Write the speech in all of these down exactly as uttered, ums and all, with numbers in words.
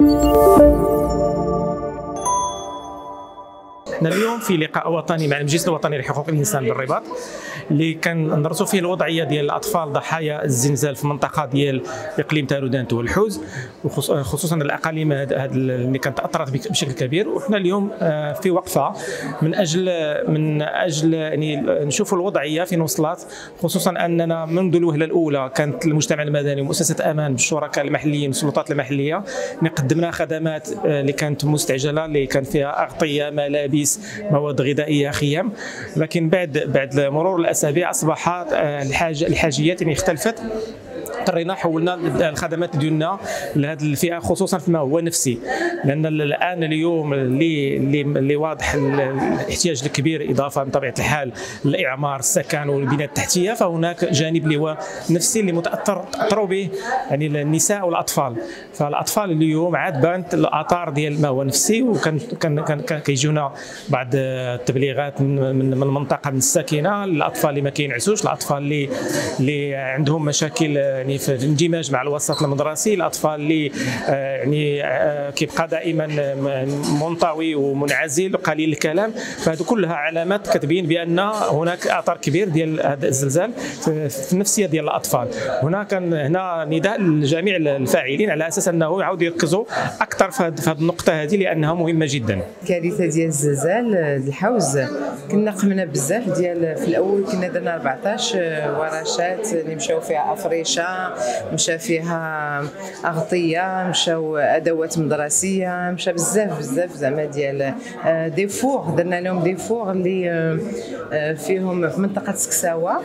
نحن اليوم في لقاء وطني مع المجلس الوطني لحقوق الانسان بالرباط اللي كندرسوا فيه الوضعيه ديال الاطفال ضحايا الزلزال في المنطقه ديال اقليم تارودانت والحوز، وخصوصا الاقاليم هذه اللي كانت تاثرت بشكل كبير. وحنا اليوم في وقفه من اجل من اجل يعني نشوفوا الوضعيه فين وصلت، خصوصا اننا منذ الوهله الاولى كانت المجتمع المدني ومؤسسه امان بالشركاء المحليين والسلطات المحليه قدمنا خدمات اللي كانت مستعجله، اللي كان فيها اغطيه، ملابس، مواد غذائيه، خيام. لكن بعد بعد مرور الاسابيع اصبحت الحاج الحاجيات يعني اختلفت، اضطرينا حولنا الخدمات ديالنا لهذه الفئه، خصوصا فيما هو نفسي، لان الان اليوم اللي اللي واضح الاحتياج الكبير اضافه بطبيعه الحال الاعمار، السكن والبنيات التحتيه، فهناك جانب اللي هو نفسي اللي متاثر تاثروا به يعني النساء والاطفال. فالاطفال اليوم عاد بانت الاثار ديال ما هو نفسي، وكان كان كان كيجيونا بعض التبليغات من من المنطقه من الساكنه، الاطفال اللي ما كينعسوش، الاطفال اللي اللي عندهم مشاكل يعني في الاندماج مع الوسط المدرسي، الاطفال اللي يعني كيبقى دائما منطوي ومنعزل وقليل الكلام. فهذو كلها علامات كتبين بان هناك اثر كبير ديال هذا الزلزال في النفسيه ديال الاطفال. هنا كان هنا نداء لجميع الفاعلين على اساس انه يعاودوا يركزوا اكثر في هذه النقطه هذه لانها مهمه جدا. الكارثه ديال الزلزال الحوز كنا قمنا بزاف ديال، في الاول كنا درنا أربعطاش ورشات اللي مشاو فيها افريشه، مشى فيها اغطيه، مشاو ادوات مدرسيه، مشى بزاف بزاف زعما ديال دي فور. درنا لهم دي فور اللي فيهم في منطقه سكساوه،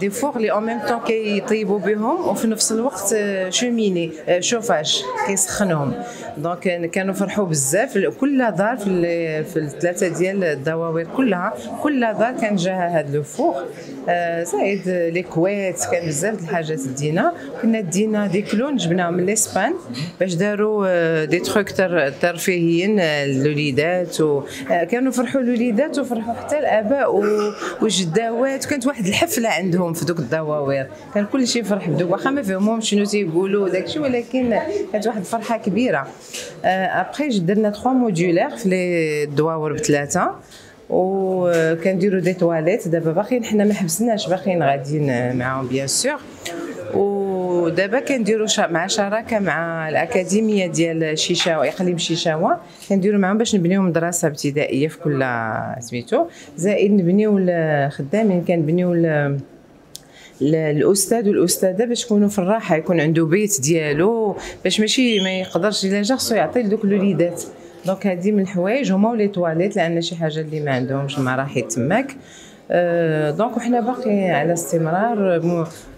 دي فور اللي او ميم طون كيطيبوا بهم وفي نفس الوقت شوميني شوفاج كيسخنهم. دونك كانوا فرحوا بزاف، كل دار في الثلاثه ديال الدواوير كلها كل دار كان جاها هذا لو فور، زائد الكويت كان بزاف د الحاجات دينا. كنا دينا دي كلون جبناهم من الاسبان باش داروا دي تروك ترفيهيين للوليدات، وكانوا فرحوا الوليدات وفرحوا حتى الاباء والجداوات، وكانت واحد الحفله عندهم في دوك الدواوير، كان كل شيء فرح بدوك، واخا ما فهموهمش شنو تيقولوا داك الشيء، ولكن كانت واحد الفرحه كبيره. ابخي درنا ثلاثة مودولير في لي دواور بثلاثه، وكنديروا دي تواليت. دابا باقيين حنا ما حبسناش، باقيين غاديين معاهم بيان سور. ودابا كنديروا مع شراكه مع الاكاديميه ديال شيشاوا، اقليم شيشاوا، كنديروا معهم باش نبنيو مدرسه ابتدائيه في كل سميتو، زائد نبنيو الخدامين، كنبنيو الاستاذ والاستاذه باش يكونوا في الراحه، يكون عنده بيت ديالو، باش ماشي ما يقدرش الا جا خصو يعطي لذوك الوليدات. دونك هذه من الحوايج هما ولي تواليت، لان شي حاجه اللي ما عندهمش المراحل تماك. أه دونك وحنا باقي على استمرار،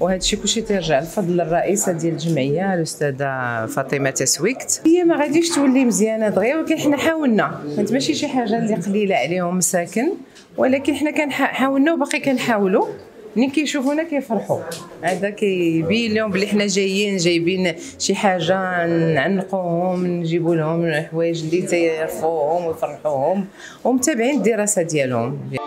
وهذا الشيء كلشي تيرجع لفضل الرئيسه ديال الجمعيه الاستاذه فاطمه تسويكت. هي ما غاديش تولي مزيانه دغيا، ولكن حنا حاولنا، كانت ماشي شي حاجه اللي قليله عليهم مساكن، ولكن حنا كنحاولنا وباقي كنحاولوا. ملي كيشوفونا كيفرحوا، هذا كيبين لهم بلي حنا جايين جايبين شي حاجه نعنقوهم، نجيبوا لهم حوايج اللي تيرفوهم ويفرحوهم، ومتابعين الدراسه ديالهم.